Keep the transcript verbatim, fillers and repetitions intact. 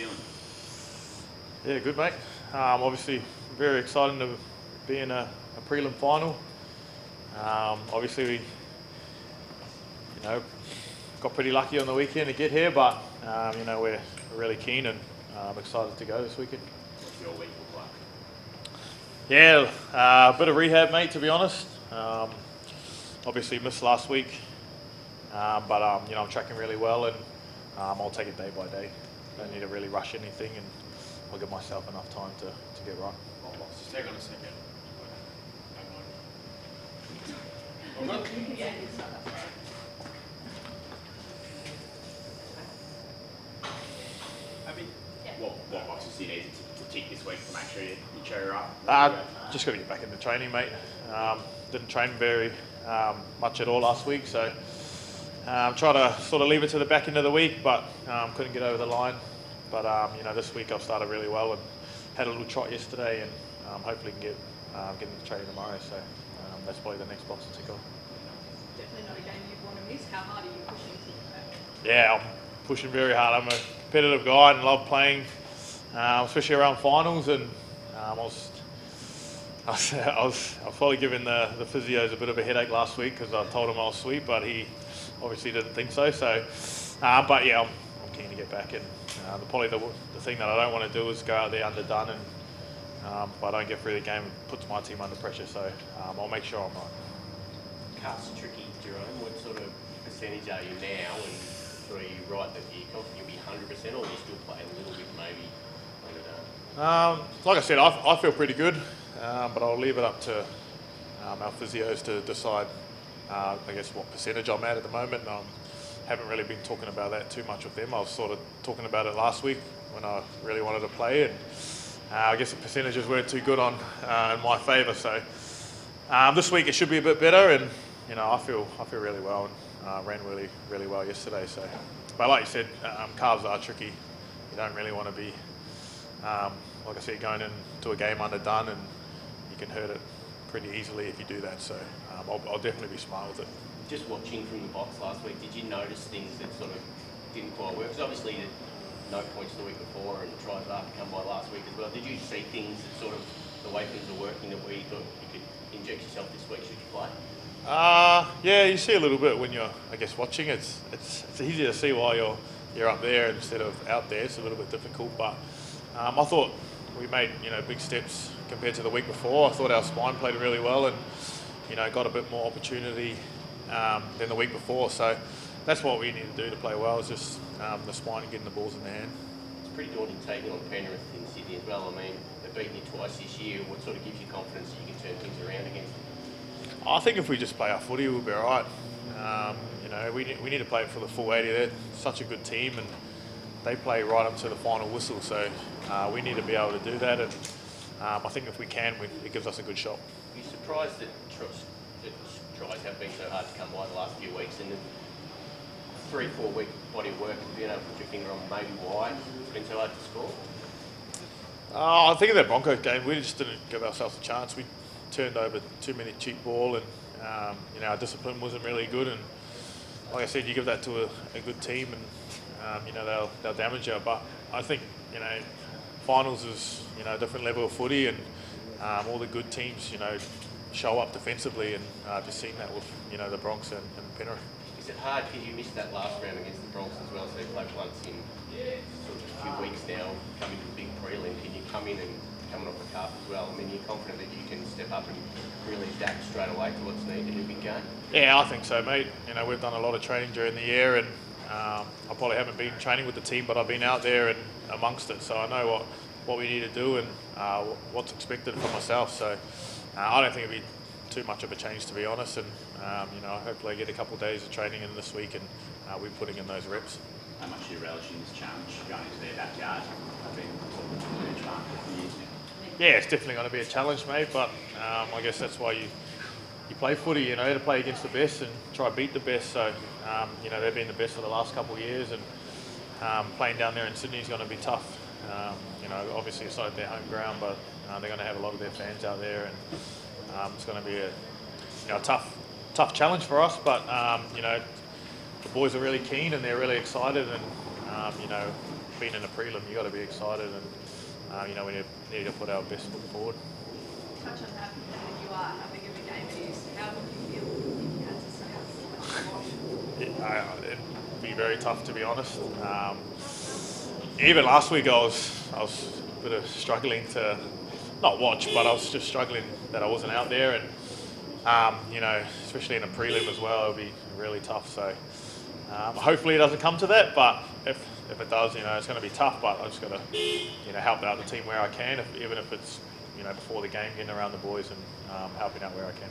feeling? Yeah, good, mate. Um, obviously, very exciting to be in a, a prelim final. Um, obviously, we you know got pretty lucky on the weekend to get here, but um, you know we're really keen and um, excited to go this weekend. What's your week look like? Yeah, uh, a bit of rehab, mate. To be honest, um, obviously missed last week, um, but um, you know I'm tracking really well, and um, I'll take it day by day. Don't need to really rush anything, and I'll give myself enough time to, to get right. Just hang on a second. I'm not. Happy? Yeah. What, what boxes do you need to critique this week to make sure you, you show you're up? Uh, just got to get back into training, mate. Um, didn't train very um, much at all last week, so um, try to sort of leave it to the back end of the week, but um, couldn't get over the line. But um, you know, this week I've started really well and had a little trot yesterday, and um, hopefully can get um, get into training tomorrow. So. Um, that's probably the next box to tick off. Definitely not a game you want to miss. How hard are you pushing to get back? Yeah, I'm pushing very hard. I'm a competitive guy and love playing, um, especially around finals. And um, I, was, I, was, I, was, I was probably giving the, the physios a bit of a headache last week because I told him I was sweet, but he obviously didn't think so. So, uh, but yeah, I'm, I'm keen to get back. And uh, the, probably the, the thing that I don't want to do is go out there underdone and. Um, if I don't get through the game, it puts my team under pressure, so um, I'll make sure I'm right. Cut's tricky, Jerome. What sort of percentage are you now, and sort of are you right that you you'll be one hundred percent, or you still play a little bit maybe later down? Um, like I said, I, I feel pretty good, um, but I'll leave it up to um, our physios to decide, uh, I guess, what percentage I'm at at the moment. And I haven't really been talking about that too much with them. I was sort of talking about it last week when I really wanted to play, and Uh, I guess the percentages weren't too good on uh, in my favour, so um, this week it should be a bit better. And you know, I feel I feel really well, and uh, ran really really well yesterday. So, but like you said, um, calves are tricky. You don't really want to be, um, like I said, going into a game underdone, and you can hurt it pretty easily if you do that. So, um, I'll, I'll definitely be smart with it. Just watching from the box last week, did you notice things that sort of didn't quite work? Because obviously. It, no points the week before and tries after come by last week as well. Did you see things that sort of the way things are working that we thought you could inject yourself this week should you play? Uh, yeah, you see a little bit when you're, I guess, watching. It's it's it's easier to see while you're you're up there instead of out there. It's a little bit difficult, but um, I thought we made you know big steps compared to the week before. I thought our spine played really well and you know got a bit more opportunity um, than the week before. So. That's what we need to do to play well, is just um, the spine and getting the balls in the hand. It's pretty daunting taking on Penrith in Sydney as well. I mean, they've beaten you twice this year. What sort of gives you confidence that you can turn things around again? I think if we just play our footy, we'll be all right. Um, you know, we, we need to play it for the full eighty. They're such a good team, and they play right up to the final whistle. So uh, we need to be able to do that, and um, I think if we can, we, it gives us a good shot. Are you surprised that tries have been so hard to come by the last few weeks? And three, four week body work and being able to put your finger on maybe why it's been so hard to score? Uh, I think in that Broncos game, we just didn't give ourselves a chance. We turned over too many cheap ball, and um, you know, our discipline wasn't really good. And like I said, you give that to a, a good team, and um, you know they'll they'll damage you. But I think you know finals is you know a different level of footy, and um, all the good teams you know show up defensively, and I've uh, just seen that with you know the Bronx and, and Penrith. Is it hard because you missed that last round against the Bronx as well, so you played once in sort of a few weeks now, coming to the big prelim, can you come in and coming off the cup as well? I mean, you're confident that you can step up and really adapt straight away to what's needed in a big game? Yeah, I think so, mate. You know, we've done a lot of training during the year, and um, I probably haven't been training with the team, but I've been out there and amongst it, so I know what, what we need to do and uh, what's expected from myself, so uh, I don't think it'd be too much of a change, to be honest, and um, you know, hopefully I get a couple of days of training in this week, and uh, we're putting in those reps. How much are you relishing this challenge going into their backyard? I've been talking to for years now. Yeah, it's definitely going to be a challenge, mate, but um, I guess that's why you you play footy, you know, to play against the best and try to beat the best. So um, you know, they've been the best for the last couple of years, and um, playing down there in Sydney is going to be tough. Um, you know, obviously it's not their home ground, but uh, they're going to have a lot of their fans out there, and Um, it's going to be a, you know, a tough, tough challenge for us, but um, you know, the boys are really keen and they're really excited, and um, you know, being in a prelim, you've got to be excited, and um, you know, we need, need to put our best foot forward. Touch on how competitive you are, how big of a game it is. How would you feel if you had to say how to watch? It would be very tough, to be honest. Um, even last week, I was I was a bit of struggling to not watch, but I was just struggling that I wasn't out there, and um, you know, especially in a prelim as well, it would be really tough. So. Um, hopefully it doesn't come to that, but if, if it does, you know, it's going to be tough, but I've just got to, you know, help out the team where I can, if, even if it's, you know, before the game, getting around the boys and um, helping out where I can.